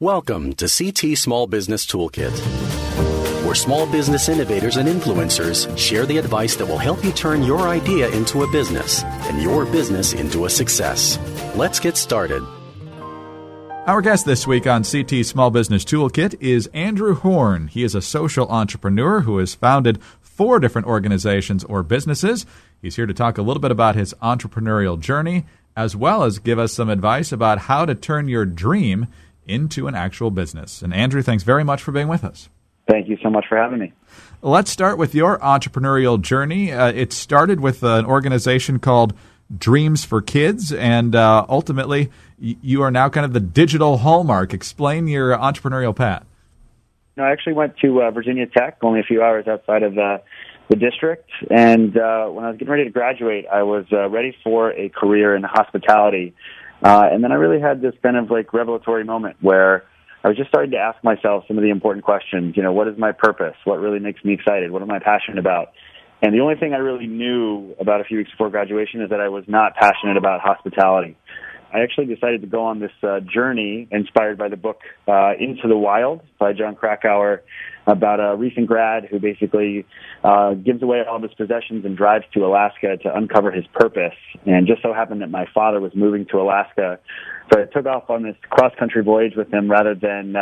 Welcome to CT Small Business Toolkit, where small business innovators and influencers share the advice that will help you turn your idea into a business and your business into a success. Let's get started. Our guest this week on CT Small Business Toolkit is Andrew Horn. He is a social entrepreneur who has founded 4 different organizations or businesses. He's here to talk a little bit about his entrepreneurial journey, as well as give us some advice about how to turn your dream into an actual business. And Andrew, thanks very much for being with us. Thank you so much for having me. Let's start with your entrepreneurial journey. It started with an organization called Dreams for Kids, and ultimately you are now kind of the digital hallmark. Explain your entrepreneurial path. No, I actually went to Virginia Tech, only a few hours outside of the district, and when I was getting ready to graduate, I was ready for a career in hospitality. And then I really had this kind of like revelatory moment where I was just starting to ask myself some of the important questions. You know, what is my purpose? What really makes me excited? What am I passionate about? And the only thing I really knew about a few weeks before graduation is that I was not passionate about hospitality. I actually decided to go on this journey inspired by the book Into the Wild by John Krakauer, about a recent grad who basically gives away all of his possessions and drives to Alaska to uncover his purpose. And just so happened that my father was moving to Alaska, so I took off on this cross-country voyage with him rather than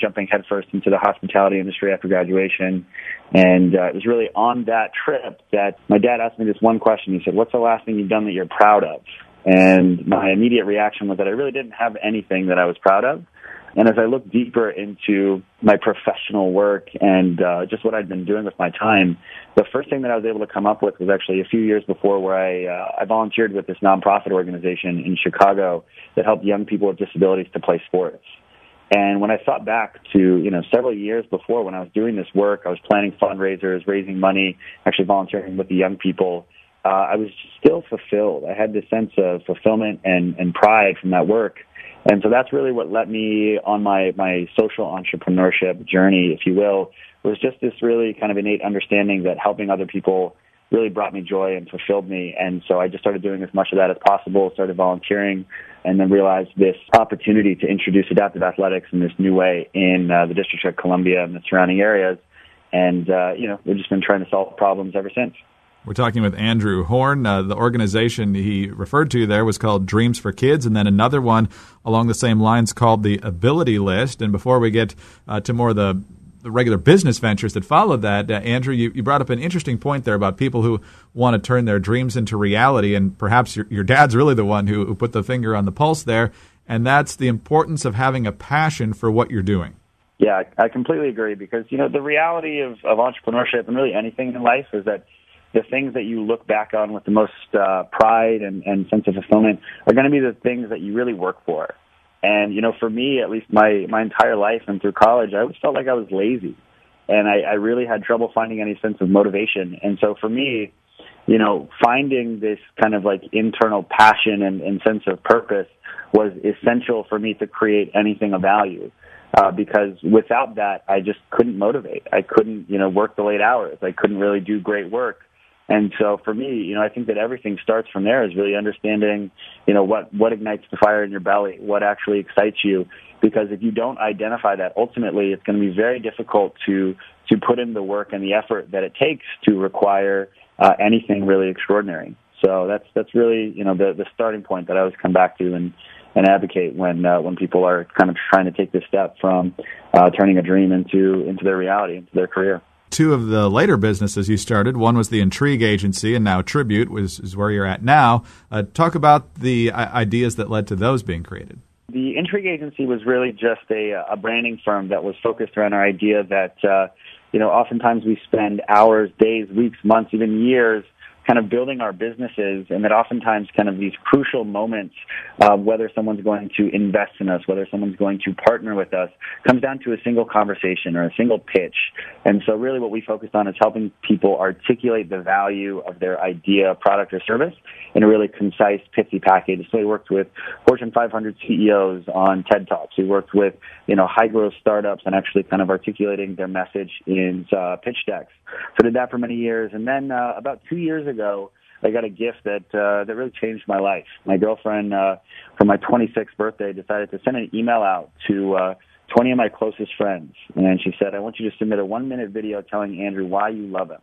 jumping headfirst into the hospitality industry after graduation. And it was really on that trip that my dad asked me this one question. He said, "What's the last thing you've done that you're proud of?" And my immediate reaction was that I really didn't have anything that I was proud of. And as I looked deeper into my professional work and just what I'd been doing with my time, the first thing that I was able to come up with was actually a few years before, where I volunteered with this nonprofit organization in Chicago that helped young people with disabilities to play sports. And when I thought back to, several years before when I was doing this work, I was planning fundraisers, raising money, actually volunteering with the young people. I was still fulfilled. I had this sense of fulfillment and pride from that work. And so that's really what led me on my social entrepreneurship journey, if you will, was just this really kind of innate understanding that helping other people really brought me joy and fulfilled me. And so I just started doing as much of that as possible, started volunteering, and then realized this opportunity to introduce adaptive athletics in this new way in the District of Columbia and the surrounding areas. And, we've just been trying to solve problems ever since. We're talking with Andrew Horn. The organization he referred to there was called Dreams for Kids, and then another one along the same lines called The Ability List. And before we get to more of the regular business ventures that followed that, Andrew, you brought up an interesting point there about people who want to turn their dreams into reality, and perhaps your dad's really the one who put the finger on the pulse there, and that's the importance of having a passion for what you're doing. Yeah, I completely agree, because, the reality of entrepreneurship and really anything in life is that the things that you look back on with the most pride and sense of fulfillment are going to be the things that you really work for. And, for me, at least my entire life and through college, I always felt like I was lazy. And I really had trouble finding any sense of motivation. And so for me, finding this kind of like internal passion and sense of purpose was essential for me to create anything of value. Because without that, I just couldn't motivate. I couldn't, work the late hours. I couldn't really do great work. And so for me, I think that everything starts from there, is really understanding, what ignites the fire in your belly, what actually excites you. Because if you don't identify that, ultimately it's going to be very difficult to put in the work and the effort that it takes to require anything really extraordinary. So that's really, the starting point that I always come back to and advocate when people are kind of trying to take this step from turning a dream into their reality, into their career. 2 of the later businesses you started, one was the Intrigue Agency, and now Tribute is where you're at now. Talk about the ideas that led to those being created. The Intrigue Agency was really just a branding firm that was focused around our idea that, oftentimes we spend hours, days, weeks, months, even years kind of building our businesses, and that oftentimes kind of these crucial moments, whether someone's going to invest in us, whether someone's going to partner with us, comes down to a single conversation or a single pitch. And so really what we focused on is helping people articulate the value of their idea, product, or service in a really concise, pithy package. So we worked with Fortune 500 CEOs on TED Talks. We worked with, high-growth startups and actually kind of articulating their message in pitch decks. So did that for many years. And then about 2 years ago, I got a gift that really changed my life. My girlfriend, for my 26th birthday, decided to send an email out to 20 of my closest friends. And she said, I want you to submit a 1-minute video telling Andrew why you love him.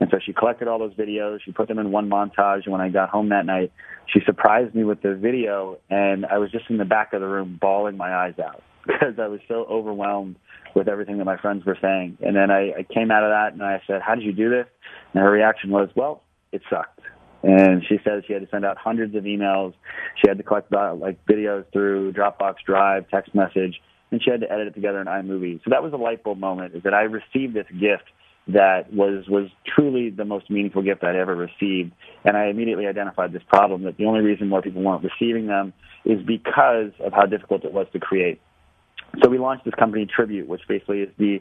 And so she collected all those videos. She put them in one montage. And when I got home that night, she surprised me with the video. And I was just in the back of the room bawling my eyes out because I was so overwhelmed with everything that my friends were saying. And then I came out of that and I said, how did you do this? And her reaction was, well, it sucked. And she says she had to send out hundreds of emails. She had to collect videos through Dropbox Drive, text message, and she had to edit it together in iMovie. So that was a light bulb moment, is that I received this gift that was truly the most meaningful gift I'd ever received. And I immediately identified this problem, that the only reason more people weren't receiving them is because of how difficult it was to create. So we launched this company, Tribute, which basically is the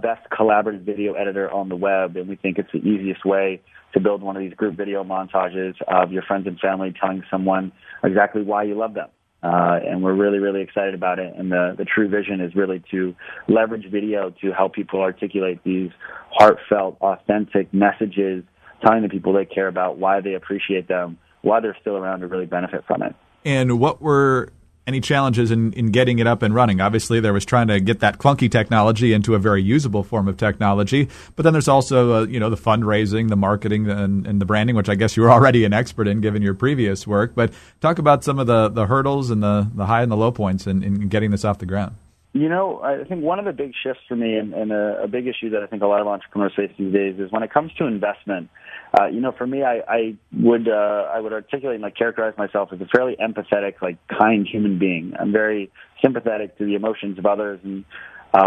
best collaborative video editor on the web, and we think it's the easiest way to build one of these group video montages of your friends and family telling someone exactly why you love them. And we're really, really excited about it. And the true vision is really to leverage video to help people articulate these heartfelt, authentic messages, telling the people they care about why they appreciate them, why they're still around to really benefit from it. And what were any challenges in getting it up and running? Obviously, there was trying to get that clunky technology into a very usable form of technology. But then there's also, the fundraising, the marketing, and the branding, which I guess you were already an expert in given your previous work. But talk about some of the hurdles and the high and the low points in getting this off the ground. I think one of the big shifts for me and a big issue that I think a lot of entrepreneurs face these days is when it comes to investment. For me, I would articulate and characterize myself as a fairly empathetic, kind human being. I'm very sympathetic to the emotions of others, and I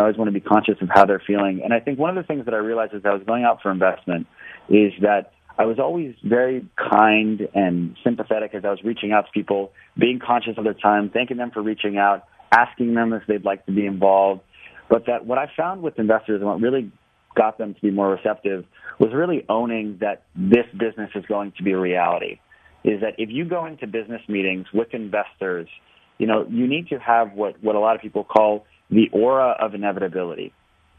always want to be conscious of how they're feeling. And I think one of the things that I realized as I was going out for investment is that I was always very kind and sympathetic as I was reaching out to people, being conscious of their time, thanking them for reaching out, asking them if they'd like to be involved. But that what I found with investors and what really got them to be more receptive was really owning that this business is going to be a reality, is that if you go into business meetings with investors, you need to have what a lot of people call the aura of inevitability,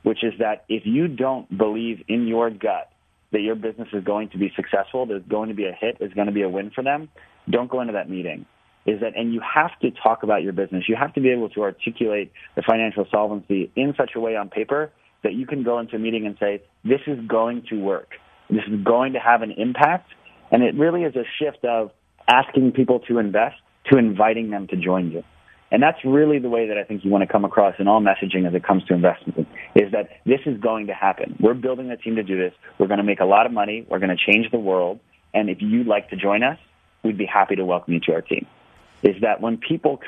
which is that if you don't believe in your gut that your business is going to be successful, there's going to be a hit, there's going to be a win for them, don't go into that meeting. And you have to talk about your business. You have to be able to articulate the financial solvency in such a way on paper that you can go into a meeting and say, this is going to work. This is going to have an impact. And it really is a shift of asking people to invest to inviting them to join you. And that's really the way that I think you want to come across in all messaging as it comes to investment, is that this is going to happen. We're building a team to do this. We're going to make a lot of money. We're going to change the world. And if you'd like to join us, we'd be happy to welcome you to our team. Is that when people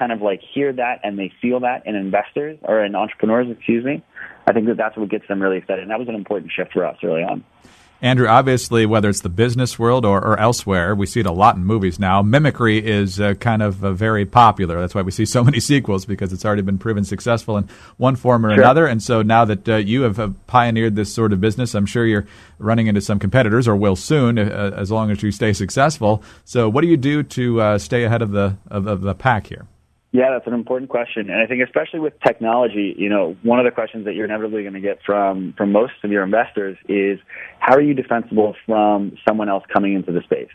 hear that and they feel that in investors or in entrepreneurs, I think that's what gets them really excited. And that was an important shift for us early on. Andrew, obviously, whether it's the business world or elsewhere, we see it a lot in movies now. Mimicry is very popular. That's why we see so many sequels, because it's already been proven successful in one form or another. And so now that you have pioneered this sort of business, I'm sure you're running into some competitors, or will soon, as long as you stay successful. So what do you do to stay ahead of the pack here? Yeah, that's an important question. And I think especially with technology, one of the questions that you're inevitably going to get from most of your investors is, how are you defensible from someone else coming into the space?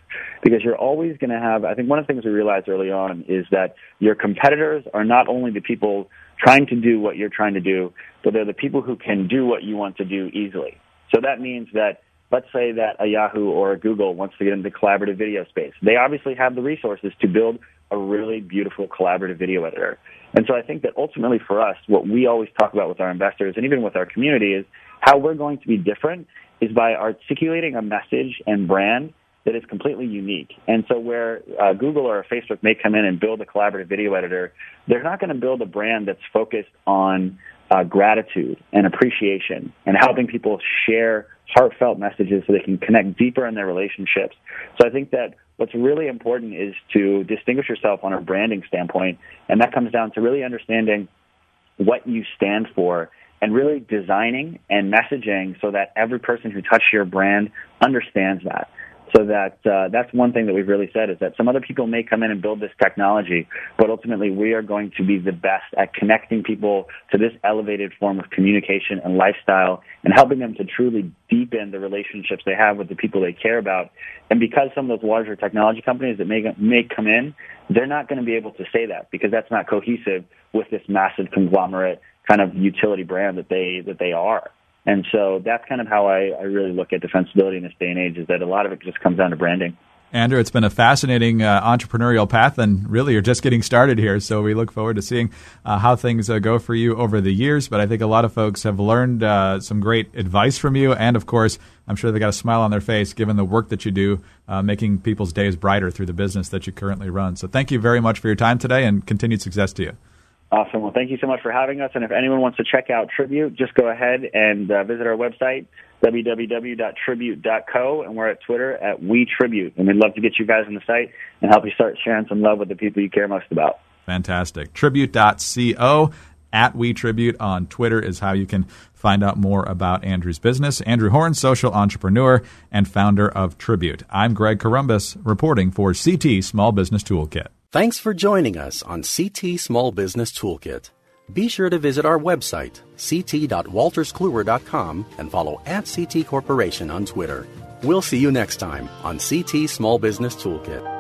Because you're always going to have, I think one of the things we realized early on is that your competitors are not only the people trying to do what you're trying to do, but they're the people who can do what you want to do easily. So that means that, let's say that a Yahoo or a Google wants to get into the collaborative video space. They obviously have the resources to build a really beautiful collaborative video editor. And so I think that ultimately for us, what we always talk about with our investors and even with our community is how we're going to be different is by articulating a message and brand that is completely unique. And so where Google or Facebook may come in and build a collaborative video editor, they're not going to build a brand that's focused on gratitude and appreciation and helping people share heartfelt messages so they can connect deeper in their relationships. So I think that what's really important is to distinguish yourself on a branding standpoint, and that comes down to really understanding what you stand for and really designing and messaging so that every person who touches your brand understands that. So that's one thing that we've really said, is that some other people may come in and build this technology, but ultimately we are going to be the best at connecting people to this elevated form of communication and lifestyle and helping them to truly deepen the relationships they have with the people they care about. And because some of those larger technology companies that may come in, they're not going to be able to say that, because that's not cohesive with this massive conglomerate kind of utility brand that they are. And so that's kind of how I really look at defensibility in this day and age, is that a lot of it just comes down to branding. Andrew, it's been a fascinating entrepreneurial path, and really you're just getting started here. So we look forward to seeing how things go for you over the years. But I think a lot of folks have learned some great advice from you. And, of course, I'm sure they got a smile on their face given the work that you do, making people's days brighter through the business that you currently run. So thank you very much for your time today, and continued success to you. Awesome. Well, thank you so much for having us. And if anyone wants to check out Tribute, just go ahead and visit our website, www.tribute.co, and we're at Twitter at WeTribute. And we'd love to get you guys on the site and help you start sharing some love with the people you care most about. Fantastic. Tribute.co. At WeTribute on Twitter is how you can find out more about Andrew's business. Andrew Horn, social entrepreneur and founder of Tribute. I'm Greg Karumbas, reporting for CT Small Business Toolkit. Thanks for joining us on CT Small Business Toolkit. Be sure to visit our website, ct.walterskluwer.com, and follow @CT Corporation on Twitter. We'll see you next time on CT Small Business Toolkit.